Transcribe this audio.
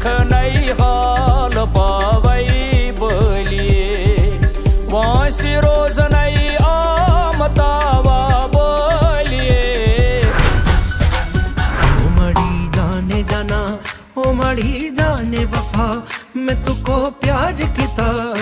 रख नहीं हाल पावई बोलिए वहाँ से रोज नहीं आमतावा बोलिए। ओ मड़ी जाने वफा मैं तुको प्यार किता।